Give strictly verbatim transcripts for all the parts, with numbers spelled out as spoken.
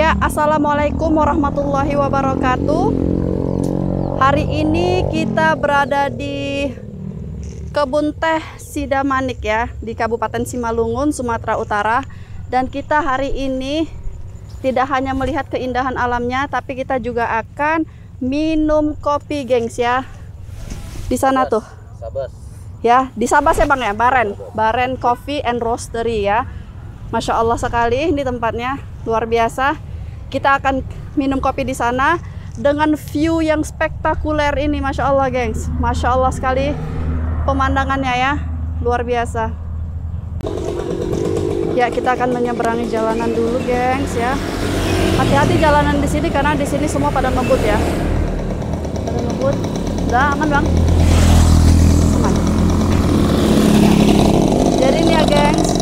Ya, assalamualaikum warahmatullahi wabarakatuh. Hari ini kita berada di kebun teh Sidamanik ya, di Kabupaten Simalungun, Sumatera Utara. Dan kita hari ini tidak hanya melihat keindahan alamnya, tapi kita juga akan minum kopi, gengs ya. Di sana tuh. Sabas. Ya, di Sabas ya Bang ya, Baren. Baren Coffee and Roastery ya. Masya Allah sekali ini tempatnya, luar biasa. Kita akan minum kopi di sana dengan view yang spektakuler ini, Masya Allah gengs. Masya Allah sekali pemandangannya ya, luar biasa. Ya, kita akan menyeberangi jalanan dulu gengs ya. Hati-hati jalanan di sini karena di sini semua pada ngebut ya. Pada ngebut. Udah aman Bang? Aman. Jadi ini ya gengs,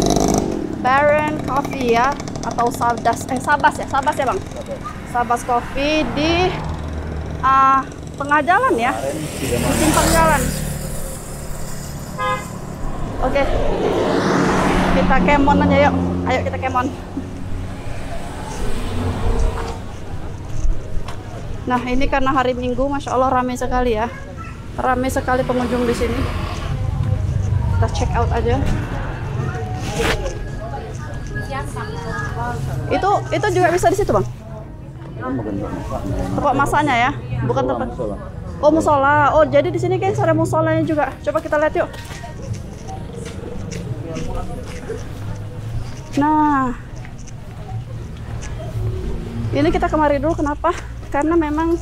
Baren Coffee ya, atau Sabas, eh Sabas ya, Sabas ya Bang? Sabas, Sabas Coffee di uh, tengah jalan ya, di simpang jalan. Oke, okay. Kita kemon aja yuk, ayo kita kemon. Nah ini karena hari Minggu, Masya Allah ramai sekali ya, ramai sekali pengunjung di sini. Kita check out aja. Itu itu juga bisa di situ Bang. Tempat masanya ya, bukan tempat. Oh musola. Oh jadi di sini guys ada musolanya juga. Coba kita lihat yuk. Nah, ini kita kemari dulu kenapa? Karena memang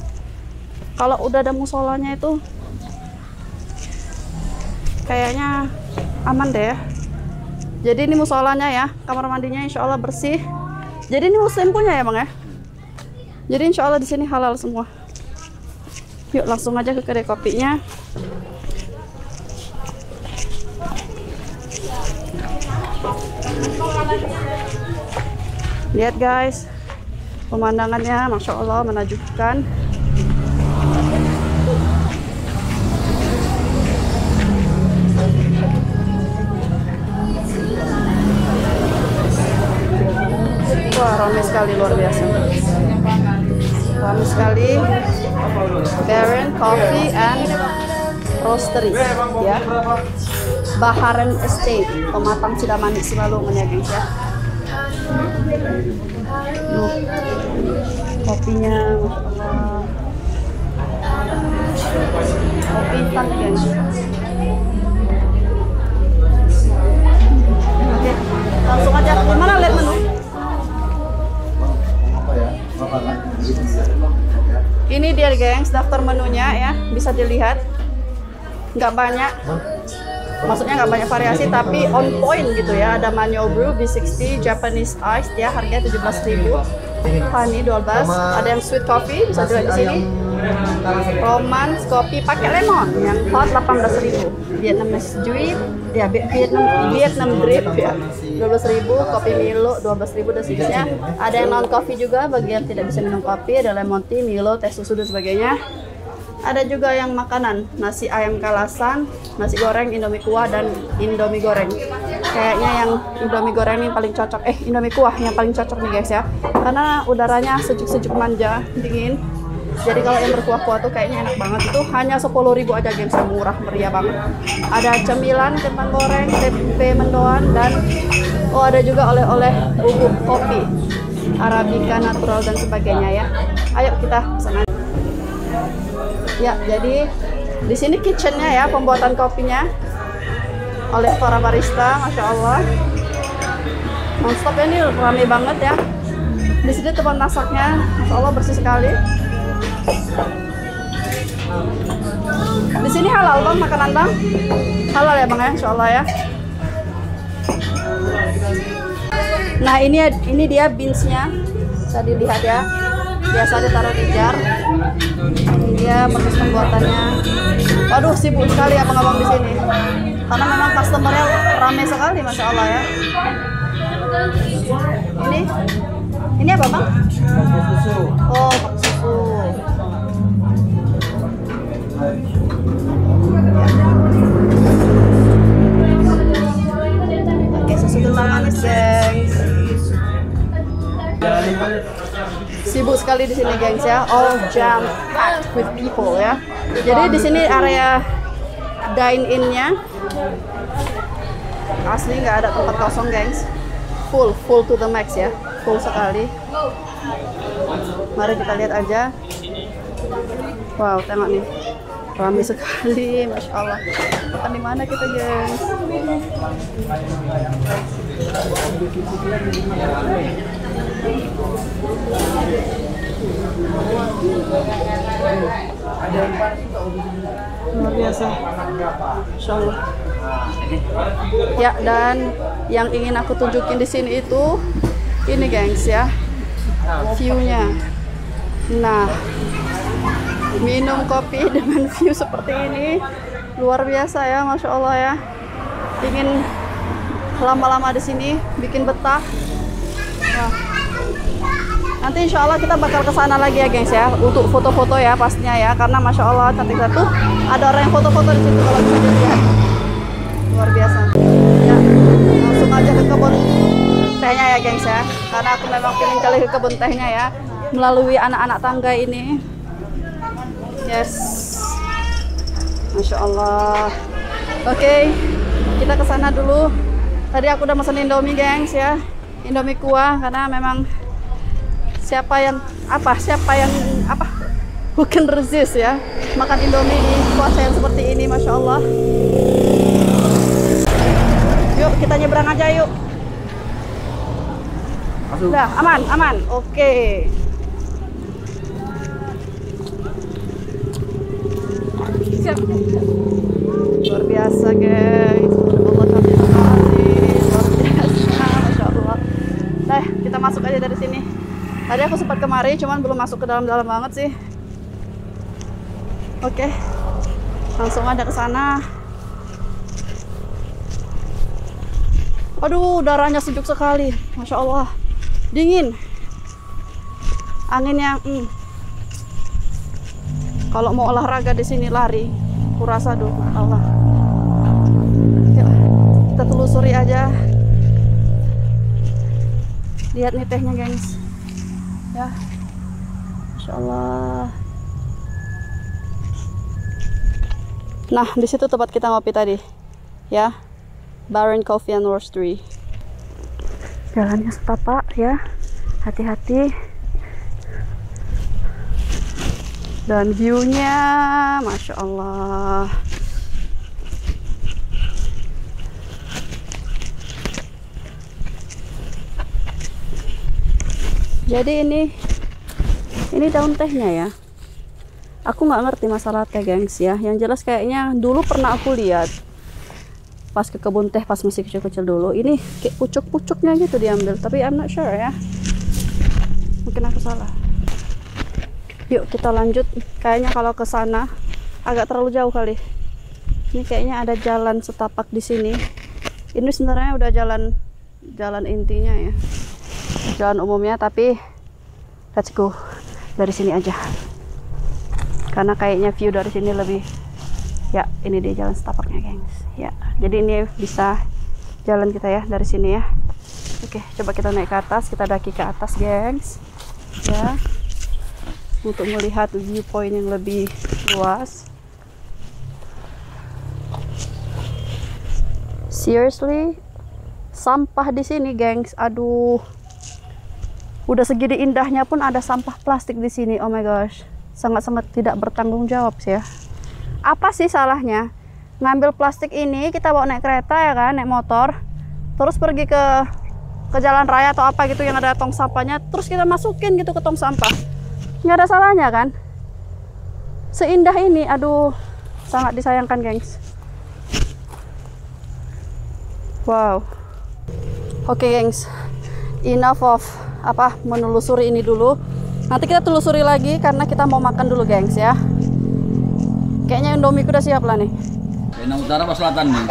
kalau udah ada musolanya itu kayaknya aman deh ya. Jadi ini musolanya ya, kamar mandinya insya Allah bersih. Jadi ini muslim punya ya Bang ya. Jadi insya Allah di sini halal semua. Yuk langsung aja ke kedai kopinya. Lihat guys, pemandangannya Masya Allah menakjubkan. Wah, ramai sekali, luar biasa. Ramai sekali. Baren Coffee and Roastery ya. Baharen Estate, Pematang Cibamukti selalu menyediakan ya. Duh, kopinya uh, kopi tanggen. Oke, langsung aja. Gimana lihat menu? Ini dia gengs, daftar menunya ya, bisa dilihat. Nggak banyak, maksudnya nggak banyak variasi, tapi on point gitu ya. Ada Manyo Brew B enam puluh Japanese Iced ya, harganya tujuh belas ribu. Honey dua belas, ada yang sweet coffee, bisa dilihat di sini. Roman kopi pakai lemon yang hot delapan belas ribu. Vietnamese drip ya, Vietnam Vietnam drip ya dua belas ribu. Kopi Milo dua belas ribu dan seterusnya. Ada yang non coffee juga bagi yang tidak bisa minum kopi, ada lemon tea, Milo, teh susu dan sebagainya. Ada juga yang makanan, nasi ayam kalasan, nasi goreng, Indomie kuah dan Indomie goreng. Kayaknya yang Indomie goreng ini paling cocok, eh Indomie kuah yang paling cocok nih guys ya, karena udaranya sejuk-sejuk manja, dingin. Jadi kalau yang berkuah-kuah tuh kayaknya enak banget. Itu hanya sepuluh ribu aja gengs, murah meriah banget. Ada cemilan, kentang goreng, tempe mendoan, dan oh ada juga oleh-oleh bubuk kopi Arabica natural dan sebagainya ya. Ayo kita pesan aja. Ya, jadi di sini kitchennya ya, pembuatan kopinya oleh para barista, Masya Allah. Nonstop ini rame banget ya. Di sini tempat masaknya, Masya Allah bersih sekali. Di sini halal Bang, makanan Bang halal ya Bang ya, Insya Allah ya. Nah ini ini dia beansnya, bisa dilihat ya, biasa ditaruh di jar. Ini dia proses pembuatannya. Waduh sibuk sekali abang-abang di sini, karena memang customernya rame sekali, Masya Allah ya. Ini ini apa Bang? Oh susu. Oke, susu kental manis guys. Sibuk sekali di sini, gengs ya. All jam packed with people ya. Jadi di sini area dine in-nya asli nggak ada tempat kosong, gengs. Full, full to the max ya. Full sekali. Mari kita lihat aja. Wow, tengok nih. Ramai sekali, Masya Allah. Makan di mana kita, guys? Luar biasa, Masya Allah. Ya, dan yang ingin aku tunjukin di sini itu ini, gengs ya, view-nya. Nah, minum kopi dengan view seperti ini luar biasa ya, Masya Allah ya. Ingin lama-lama di sini, bikin betah. Nah, nanti insya Allah kita bakal kesana lagi ya, gengs ya, untuk foto-foto ya pastinya ya, karena Masya Allah cantik satu. Ada orang yang foto-foto di situ kalau bisa dilihat, luar biasa. Ya, langsung aja ke kebun tehnya ya, gengs ya, karena aku memang pengen kali ke kebun tehnya ya, melalui anak-anak tangga ini. Yes, Masya Allah. Oke, okay, kita ke sana dulu. Tadi aku udah pesen Indomie, gengs ya, Indomie kuah, karena memang siapa yang apa, siapa yang apa, who can resist ya, makan Indomie di puasa yang seperti ini, Masya Allah. Yuk kita nyebrang aja yuk. Udah aman, aman. Oke. Okay. Luar biasa, guys. Allah kami kasih. Luar biasa, Masya Allah. Nah, kita masuk aja dari sini. Tadi aku sempat kemari, cuman belum masuk ke dalam-dalam banget sih. Oke, langsung aja ke sana. Aduh, udaranya sejuk sekali, Masya Allah. Dingin. Anginnya, hmm. Kalau mau olahraga di sini lari, kurasa dulu Allah. Yuk, kita telusuri aja. Lihat nih tehnya, guys. Ya, Masya Allah. Nah, di situ tempat kita ngopi tadi, ya. Baren Coffee and Roastery. Jalannya setapak ya, hati-hati. Dan view-nya, Masya Allah. Jadi ini, ini daun tehnya ya. Aku nggak ngerti masalah teh, gengs ya. Yang jelas kayaknya dulu pernah aku lihat pas ke kebun teh pas masih kecil-kecil dulu. Ini kayak pucuk-pucuknya gitu diambil. Tapi I'm not sure ya. Mungkin aku salah. Yuk kita lanjut. Kayaknya kalau ke sana agak terlalu jauh kali. Ini kayaknya ada jalan setapak di sini. Ini sebenarnya udah jalan jalan intinya ya, jalan umumnya. Tapi let's go dari sini aja, karena kayaknya view dari sini lebih. Ya, ini dia jalan setapaknya, gengs. Ya, jadi ini bisa jalan kita ya dari sini ya. Oke, coba kita naik ke atas, kita daki ke atas, gengs. Ya, untuk melihat viewpoint yang lebih luas. Seriously, sampah di sini, gengs. Aduh, udah segini indahnya pun ada sampah plastik di sini. Oh my gosh, sangat-sangat tidak bertanggung jawab sih ya. Apa sih salahnya ngambil plastik ini, kita bawa naik kereta ya kan, naik motor, terus pergi ke ke jalan raya atau apa gitu yang ada tong sampahnya, terus kita masukin gitu ke tong sampah. Nggak ada salahnya kan, seindah ini. Aduh, sangat disayangkan, gengs. Wow. Oke, okay, gengs, enough of apa menelusuri ini dulu. Nanti kita telusuri lagi karena kita mau makan dulu, gengs ya. Kayaknya Indomie udah siap lah nih. Pematang Utara apa selatan nih?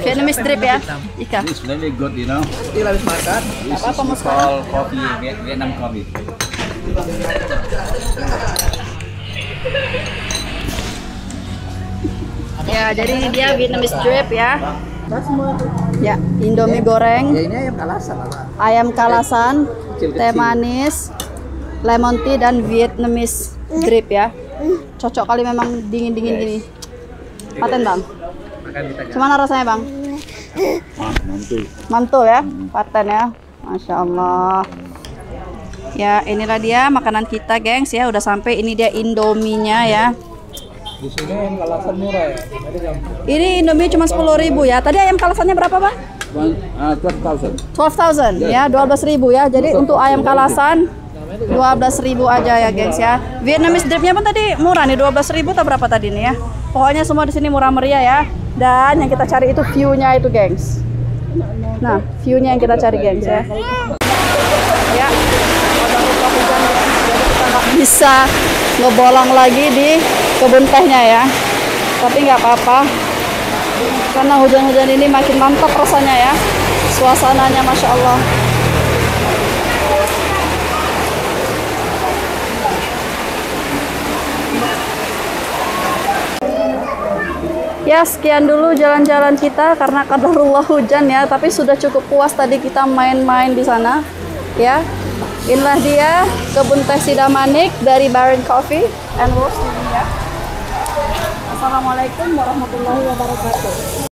Vietnamese drip ya, Ika. It's really good, you know. Still habis makan. Apa mau call kopi Vietnam coffee. Ya, jadi dia Vietnamese drip ya. Ya, Indomie goreng. Ya, ini ayam kalasan. Ayam kalasan, kecil -kecil. Teh manis, lemon tea dan Vietnamese drip ya. Cocok kali memang dingin-dingin gini. Paten, Bang. Gimana rasanya, Bang? Mantul. Mantul ya, paten ya. Masya Allah. Ya, inilah dia makanan kita, gengs ya. Udah sampai, ini dia Indominya ya. Di sini kalasan murah ya. Ini Indomie cuma sepuluh ribu ya. Tadi ayam kalasannya berapa, Bang? twelve thousand. twelve thousand ya, dua belas ribu ya. Jadi betul, untuk ayam kalasan dua belas ribu aja ya, gengs ya. Vietnamese dripnya pun tadi murah nih, dua belas ribu atau berapa tadi nih ya. Pokoknya semua di sini murah meriah ya. Dan yang kita cari itu view-nya itu, gengs. Nah, view-nya yang kita cari, gengs ya. Ya. Bisa ngebolong lagi di kebun tehnya ya, tapi nggak apa-apa karena hujan-hujan ini makin mantap rasanya ya, suasananya masya Allah. Ya, sekian dulu jalan-jalan kita karena kadarullah hujan ya, tapi sudah cukup puas tadi kita main-main di sana ya. Inilah dia kebun teh Sidamanik dari Baren Coffee and Roastery. Assalamualaikum warahmatullahi wabarakatuh.